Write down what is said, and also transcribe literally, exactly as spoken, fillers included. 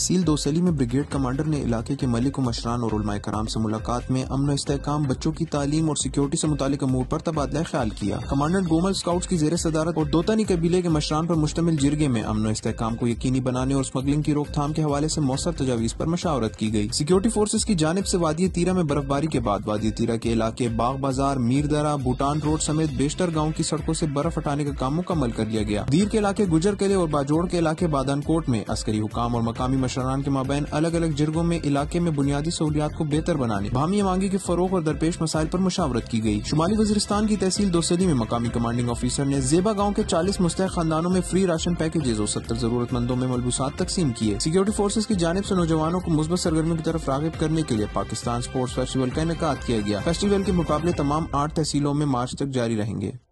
तहसील दोसेली में brigade commander ने इलाके के मलिक व मशरान और उलमाए कराम से मुलाकात में अमन इस्तेहकाम, बच्चों की तालीम और सिक्योरिटी से मुतालिक अमूर पर तबादला ख्याल किया। कमांडेंट गोमल स्काउट्स की जेर सदारत और दोतानी कबीले के मशरान पर मुश्तमिल जिरगे में अमन इस्तेहकाम को यकीनी बनाने और स्मगलिंग की रोकथाम के हवाले से मौसर तजावीज पर मशावरत की गई। सिक्योरिटी फोर्सेज की जानिब से वादी तीरा में बर्फबारी के बाद वादी तीरा के इलाके बाग बाजार, मीरदरा, भूटान रोड समेत बेशतर गाँव की सड़कों से बर्फ हटाने का काम मुकम्मल कर लिया गया। दीर के इलाके गुजर किले और बाजोड़ के इलाके बादानकोट में अस्करी हुकाम और मकामी मशरान के माबैन अलग अलग जिरगों में इलाके में बुनियादी सहूलियात को बेहतर बनाने, बाहमी मांगी के फरोग और दरपेश मसाइल पर मशावरत की गई। शुमाली वज़ीरिस्तान की तहसील दोसेली में मकामी कमांडिंग ऑफिसर ने जेबा गाँव के चालीस मुस्तहक खानदानों में फ्री राशन पैकेजेज और सत्तर जरूरतमंदों में मलबूसात तकसीम किए। सिक्योरिटी फोर्सेज की जानिब से नौजवानों को मुस्बत सरगर्मियों की तरफ राग़िब करने के लिए पाकिस्तान स्पोर्ट्स फेस्टिवल का इनेकाद किया गया। फेस्टिवल के मुकाबले तमाम आठ तहसीलों में मार्च तक जारी रहेंगे।